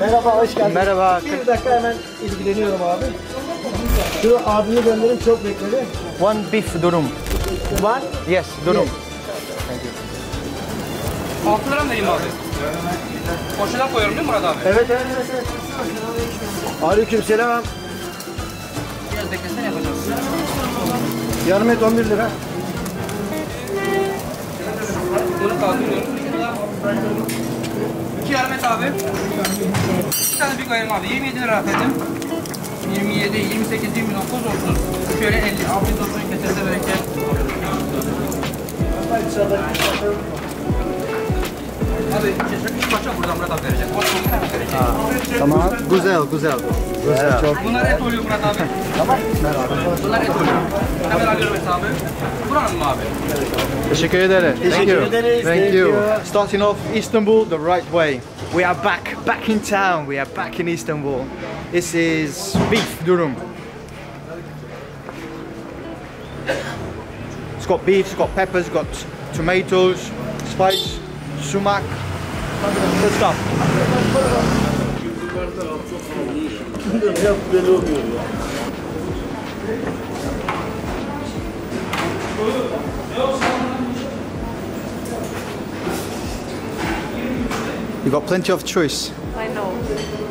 Merhaba, hoş geldiniz. Merhaba. Bir dakika hemen ilgileniyorum abi. Şu abini gönderin, çok bekledi. One beef durum. One? Yes, durum. Thank you. 6 lira mı vereyim abi? Poşete koyuyorum değil mi Murat abi? Evet, evet, evet. Aleykümselam. Biraz beklesene yapacağız. Yarım et 11 lira. Bunu kaldırıyorum. İki yarım et abi. Bir tane bir koyalım abi. 27 lira affedim. 27, 28, 29 olsun. Şöyle 50, 60 olsun. Ketese bereket. Abi çeşitli parça buradan Murat abi verecek. Tamam. Güzel, güzel. Güzel. Bunlar et oluyor Murat abi. Tamam. Bunlar et oluyor. Hemen alıyorum hesabı. Buranın mı abi? Teşekkür ederim. Thank you. Thank you. Starting off Istanbul the right way. We are back in town. We are back in Istanbul. This is beef durum. It's got beef, it's got peppers, it's got tomatoes, spice. Sumak, good stuff. You got plenty of choice. I know.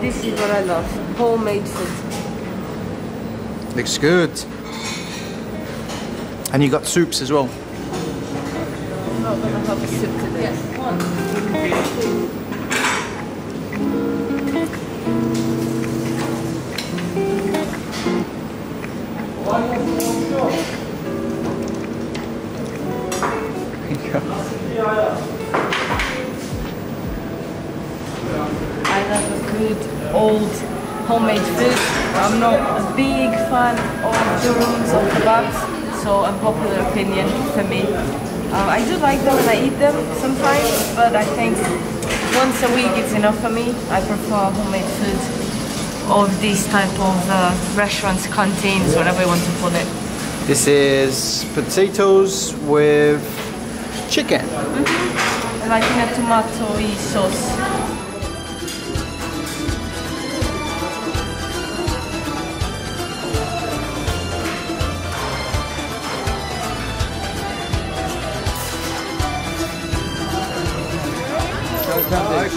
This is what I love. Homemade food. Looks good. And you got soups as well. I'm not going to have a soup today. Yes. I love a good old homemade food. I'm not a big fan of durums or kebabs, so a popular opinion for me. I do like them and I eat them sometimes, but I think once a week it's enough for me. I prefer homemade food or these type of restaurants, canteens, whatever you want to call it. This is potatoes with chicken. Mm-hmm. Like in a tomato-y sauce. Thank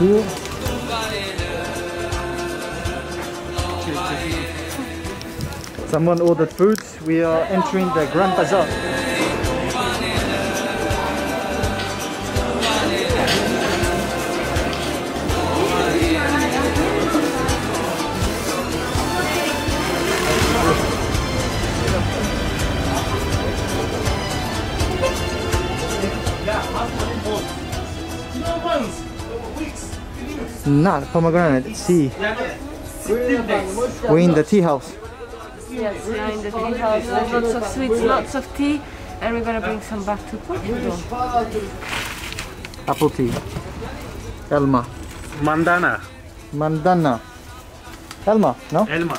you. Thank you. Someone ordered food. We are entering the Grand Bazaar. Nar, pomegranate, tea. We're in the tea house. Yes, we're in the tea house. There's lots of sweets, lots of tea, and we're gonna bring some back to Portugal. Apple tea. Elma. Mandana. Mandana. Elma, no? Elma.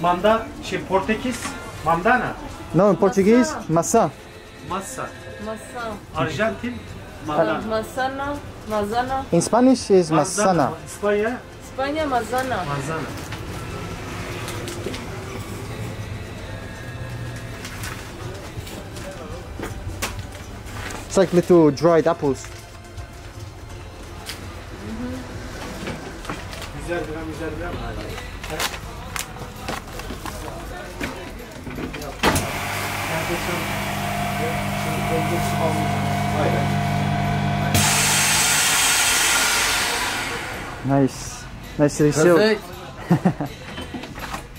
Manda, in Portuguese, mandana. No, in Portuguese, maçã. Maçã. Maçã. Argentine, mandana. Manzana. In Spanish is manzana. Manzana. España, manzana. Manzana. It's like little dried apples. Mm-hmm. Nice, nicely sealed.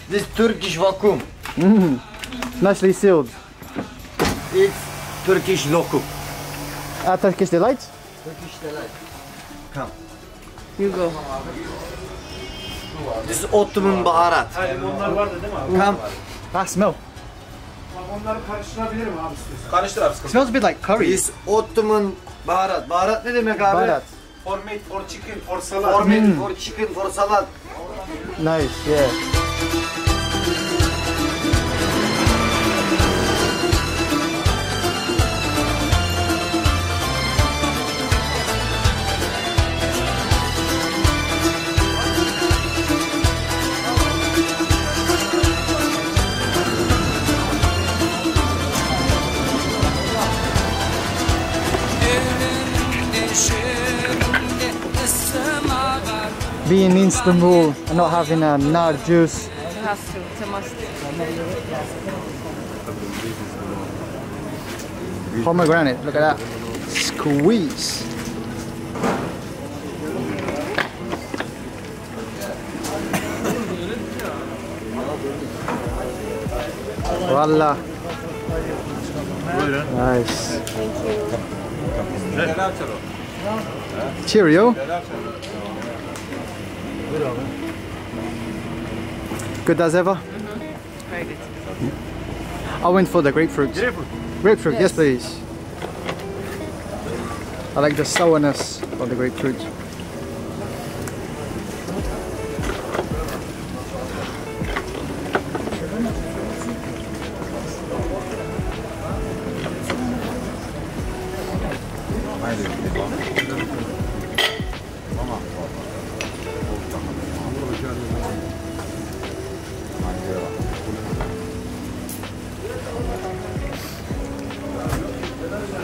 This Turkish vacuum. Nicely sealed. It's Turkish lokum. Turkish delight? Turkish delight. Come. You go. This is Otumun Baharat. Come. Ah, smell. Smells a bit like curry. This Ottoman baharat. Baharat ne demek abi? Baharat. For meat, for chicken, for salad. For meat, for chicken, for salad. Nice, yeah. Being in Istanbul and not having a Nar juice. It has to, it's a must. Pomegranate, look at that. Squeeze. Voila. Nice. Thank you. Cheerio. Good as ever? Mm-hmm. Very good. I went for the grapefruit. Grapefruit, yes, please. I like the sourness of the grapefruit.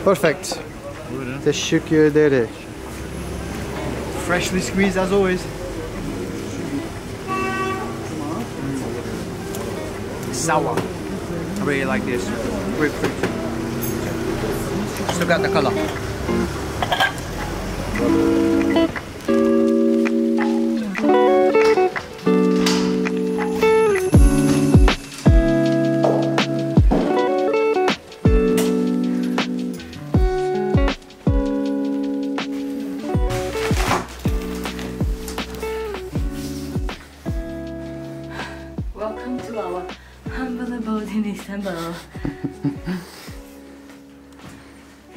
Perfect. Teşekkür ederim. Freshly squeezed as always. Sour. I really like this. Grapefruit. Still got the color. Welcome to our humble abode in Istanbul.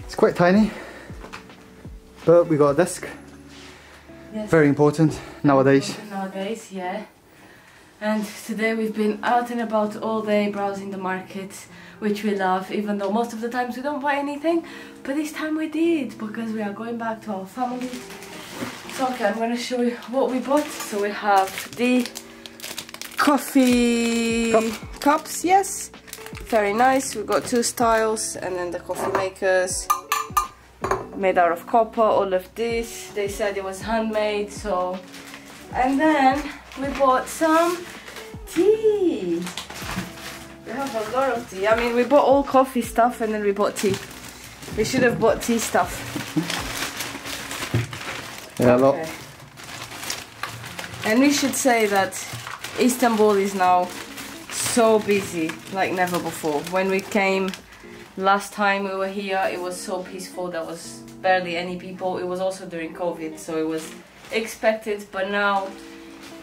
It's quite tiny, but we got a desk. Yes. Very important nowadays. Yeah. And today we've been out and about all day browsing the markets, which we love, even though most of the times we don't buy anything. But this time we did, because we are going back to our family. So okay, I'm going to show you what we bought. So we have the coffee cups, yes, very nice. We've got two styles, and then the coffee makers made out of copper. All of this, they said it was handmade. So, and then we bought some tea. We have a lot of tea. I mean, we bought all coffee stuff and then we bought tea. We should have bought tea stuff. Yeah, okay. A lot. And we should say that Istanbul is now so busy like never before. When we came last time we were here, it was so peaceful. There was barely any people. It was also during COVID, so it was expected, but now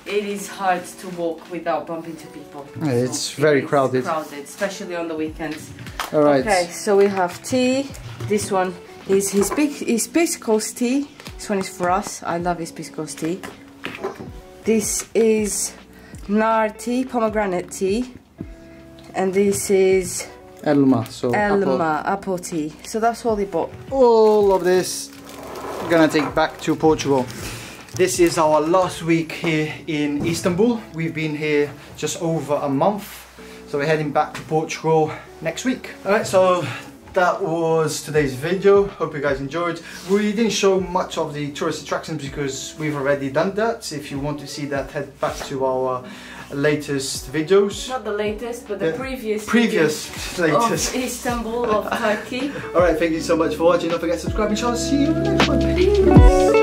it is hard to walk without bumping into people. Yeah, so it's very crowded, especially on the weekends. All right. Okay, so we have tea. This one is his Pisco's tea. This one is for us. I love his Pisco's tea. This is Nar tea, pomegranate tea, and this is Elma, so apple tea. So that's what they bought. All of this we're gonna take back to Portugal. This is our last week here in Istanbul. We've been here just over a month, so we're heading back to Portugal next week. All right, so that was today's video. Hope you guys enjoyed. We didn't show much of the tourist attractions because we've already done that. If you want to see that, head back to our latest videos. Not the latest, but the previous latest. Of Istanbul, of Turkey. Alright, thank you so much for watching. Don't forget to subscribe and I'll see you in the next one. Peace.